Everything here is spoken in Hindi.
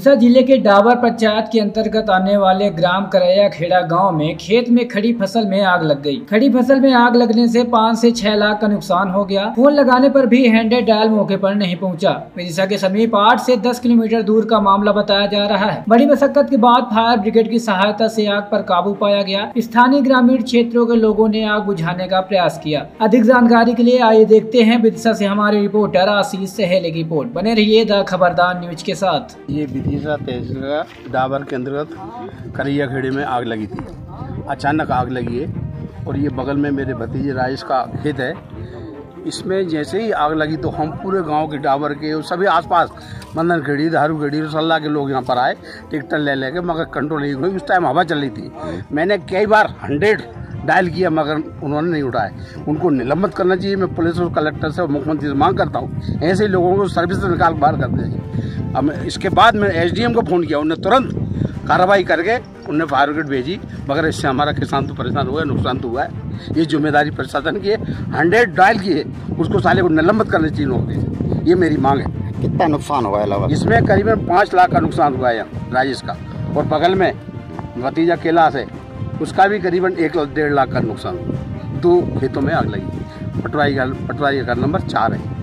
विदिशा जिले के डाबर पंचायत के अंतर्गत आने वाले ग्राम करैया खेड़ा गांव में खेत में खड़ी फसल में आग लग गई। खड़ी फसल में आग लगने से 5 से 6 लाख का नुकसान हो गया। फोन लगाने पर भी हैंडल डायल मौके पर नहीं पहुंचा। विदिशा के समीप 8 से 10 किलोमीटर दूर का मामला बताया जा रहा है। बड़ी मशक्कत के बाद फायर ब्रिगेड की सहायता से आग पर काबू पाया गया। स्थानीय ग्रामीण क्षेत्रों के लोगों ने आग बुझाने का प्रयास किया। अधिक जानकारी के लिए आइए देखते हैं विदिशा से हमारे रिपोर्टर आशीष सहेले की रिपोर्ट। बने रहिए द खबरदार न्यूज के साथ। ये विदिशा तहसील डाबर के अंतर्गत करैया खेड़े में आग लगी थी। अचानक आग लगी है और ये बगल में मेरे भतीजे राज का खेत है। इसमें जैसे ही आग लगी तो हम पूरे गांव के डाबर के और सभी आसपास मंदन खेड़ी धारू खेड़ी रसल्ला के लोग यहाँ पर आए ट्रैक्टर ले लेके, मगर कंट्रोल नहीं हुई। उस टाइम हवा चल रही थी। मैंने कई बार 100 डायल किया मगर उन्होंने नहीं उठाया। उनको निलंबित करना चाहिए। मैं पुलिस और कलेक्टर से और मुख्यमंत्री से मांग करता हूँ, ऐसे लोगों को सर्विस से निकाल बाहर कर दें। अब इसके बाद मैंने एसडीएम को फ़ोन किया, उन्हें तुरंत कार्रवाई करके उन्हें फायर ब्रिगेड भेजी, मगर इससे हमारा किसान तो परेशान हुआ है, नुकसान तो हुआ है। ये जिम्मेदारी प्रशासन की है। 100 डायल किए, उसको साले को निलंबित करना चाहिए लोगों। ये मेरी मांग है। कितना नुकसान हुआ है? इसमें करीबन 5 लाख का नुकसान हुआ है यहाँ राजेश का, और बगल में भतीजा कैलाश है, उसका भी करीबन 1-1.5 लाख का नुकसान हुआ। 2 खेतों में आग लगी। पटवारी का नंबर 4 है।